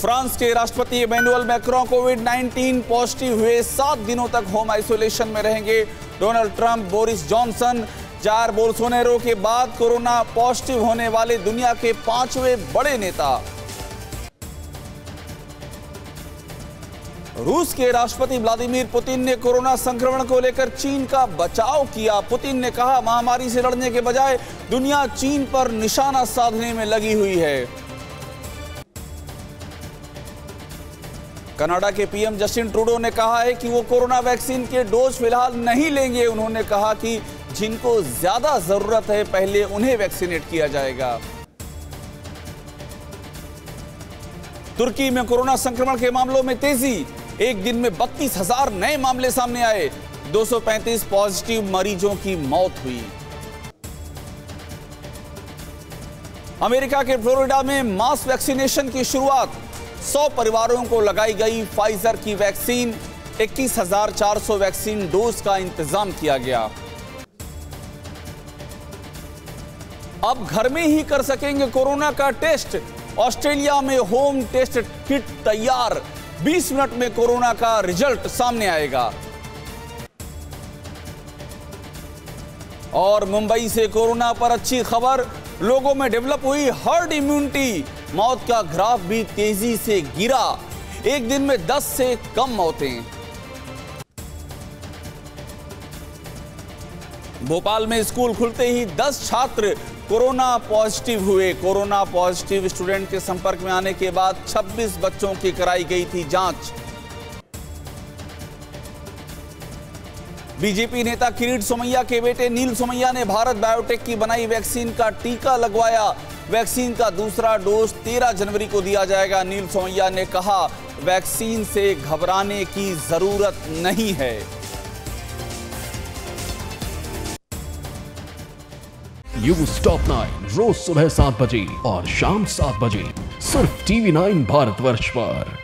France के राष्ट्रपति Emmanuel Macron कोविड-19 positive हुए, 7 दिनों तक होम आइसोलेशन में रहेंगे। Donald Trump, Boris Johnson, Jair Bolsonaro के बाद कोरोना पॉजिटिव होने वाले दुनिया के 5वें बड़े नेता। रूस के राष्ट्रपति व्लादिमीर पुतिन ने कोरोना संक्रमण को लेकर चीन का बचाव किया। पुतिन ने कहा, महामारी से लड़ने के बजाय दुनिया चीन पर निशाना साधने में लगी हुई है। कनाडा के पीएम जस्टिन ट्रूडो ने कहा है कि वो कोरोना वैक्सीन के डोज फिलहाल नहीं लेंगे। उन्होंने कहा कि जिनको ज्यादा जरूरत है पहले उन्हें वैक्सीनेट किया जाएगा। तुर्की में कोरोना संक्रमण के मामलों में तेजी, एक दिन में 32,000 नए मामले सामने आए, 235 पॉजिटिव मरीजों की मौत हुई। अमेरिका के फ्लोरिडा में मास वैक्सीनेशन की शुरुआत, 100 परिवारों को लगाई गई फाइजर की वैक्सीन, 21,400 वैक्सीन डोज का इंतजाम किया गया। अब घर में ही कर सकेंगे कोरोना का टेस्ट, ऑस्ट्रेलिया में होम टेस्ट किट तैयार, 20 मिनट में कोरोना का रिजल्ट सामने आएगा। और मुंबई से कोरोना पर अच्छी खबर, लोगों में डेवलप हुई हर्ड इम्यूनिटी, मौत का ग्राफ भी तेजी से गिरा, एक दिन में 10 से कम मौतें। भोपाल में स्कूल खुलते ही 10 छात्र कोरोना पॉजिटिव हुए। कोरोना पॉजिटिव स्टूडेंट के संपर्क में आने के बाद 26 बच्चों की कराई गई थी जांच। बीजेपी नेता किरीट सोमैया के बेटे नील सोमैया ने भारत बायोटेक की बनाई वैक्सीन का टीका लगवाया। वैक्सीन का दूसरा डोज 13 जनवरी को दिया जाएगा। नील सोमैया ने कहा, वैक्सीन से घबराने की जरूरत नहीं है। News Top 9 रोज सुबह 7 बजे और शाम 7 बजे सिर्फ TV9 भारतवर्ष पर।